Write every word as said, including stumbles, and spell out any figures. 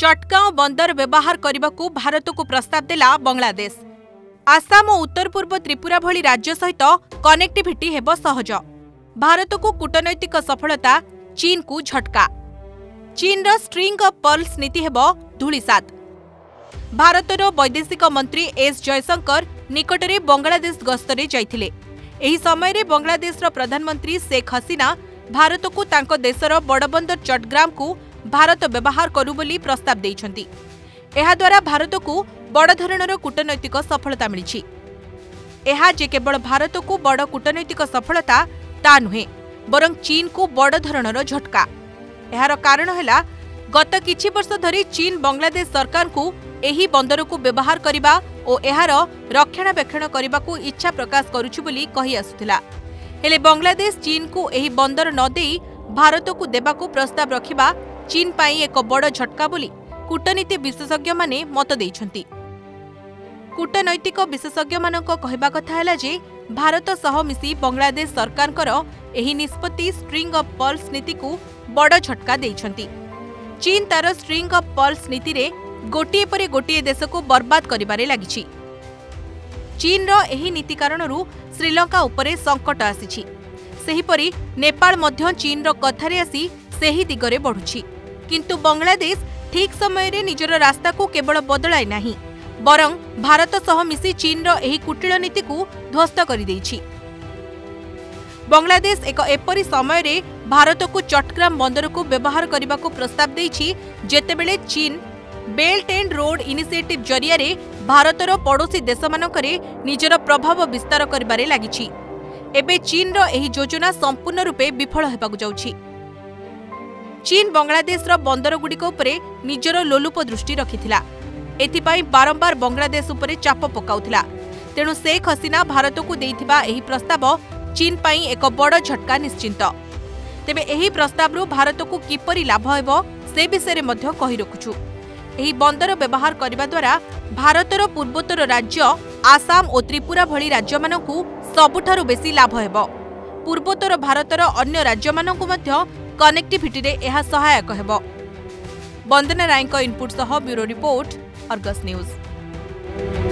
चटगांव बंदर व्यवहार करने को भारत को प्रस्ताव देला बांग्लादेश। आसाम और उत्तर पूर्व त्रिपुरा भली राज्य सहित कनेक्टिविटी हेबो सहज। भारत को कूटनैतिक सफलता, चीन को झटका। चीन रो स्ट्रिंग ऑफ पर्ल्स नीति हेबो धूलिसात। भारत वैदेशिक मंत्री एस जयशंकर निकटरे बांग्लादेश गस्तरे जाइथिले। एही समय बांग्लादेश प्रधानमंत्री शेख हसीना भारत को तांको देशर बड़बंदर चटग्राम को भारत व्यवहार करू बोली प्रस्ताव देइछंती। एहा द्वारा भारत को बड़ धरणर कूटनैतिक सफलता मिली। एहा जे केवल भारत को बड़ कूटनैतिक सफलता ता नुहे, बरं चीन को बड़ धरणर झटका। एहार कारण है गत किछि वर्ष धरी चीन बांग्लादेश सरकार को एही बंदर को व्यवहार करने और एहार रक्षणाबेक्षण करने को इच्छा प्रकाश करुछु बोली कहि आसुथिला। हेले बांग्लादेश चीन को एही बंदर न देई भारत को देबाको प्रस्ताव रखिबा चीन पाई एक बड़ झटका बोली कूटनीति विशेषज्ञ माने मत देइछंती। कूटनैतिक विशेषज्ञ मानक कहबा कथा हैला जे भारत सह मिसी बांग्लादेश सरकार कर एही निष्पत्ति स्ट्रिंग ऑफ पर्ल्स नीति को बड़ झटका देइछंती। चीन तार स्ट्रिंग ऑफ पर्ल्स नीति रे गोटिए परे गोटिए देश को बर्बाद करिबारे लागिछि। चीन रो एही नीति कारणरू श्रीलंका उपरे संकट आसीछि। सेही परी नेपाल मध्य चीन रो कथारे आसी सेही दिगरे बढ़ुछि, किंतु बांग्लादेश ठीक समय रे निजर रास्ता को केवल बदलाय नाही, बरं भारत सह मिसी चीन रो एही कुटिल नीति को ध्वस्त करि दैछि। बांग्लादेश एक एपरी समय रे भारत को चट्टग्राम बंदर को व्यवहार करने को प्रस्ताव दैछि, जेतेबेले चीन बेल्ट एंड रोड इनिशिएटिव जरिया रे भारत रो पड़ोसी देश मानकरे निजर प्रभाव विस्तार करिबारे लागिछि। एबे चीन रो एही योजना संपूर्ण रूपे विफल हेबाकु जाउछि। चीन बांग्लादेश रो बंदर गुडी को उपरे निजरो लोलुप दृष्टि रखिथिला, एथिपाई बारंबार बांग्लादेश उपरे चाप पकाउथिला। तेणु शेख हसीना भारत को देइथिबा एही प्रस्ताव चीन पाई एक बड़ झटका निश्चिंत। तेबे एही प्रस्ताव भारत को किपरि लाभ हेबो से विषय मध्ये कहि रखुछु। एही बंदर व्यवहार करने द्वारा भारतर पूर्वोत्तर राज्य आसाम और त्रिपुरा भली राज्य मानकु सबुठारु बेसी लाभ हेबो। पूर्वोत्तर भारतर अन्य राज्य मानकु मध्ये कनेक्टिविटी रे यह सहायक हेबो। बंदना राय का इनपुट सह ब्यूरो रिपोर्ट, अर्गस न्यूज।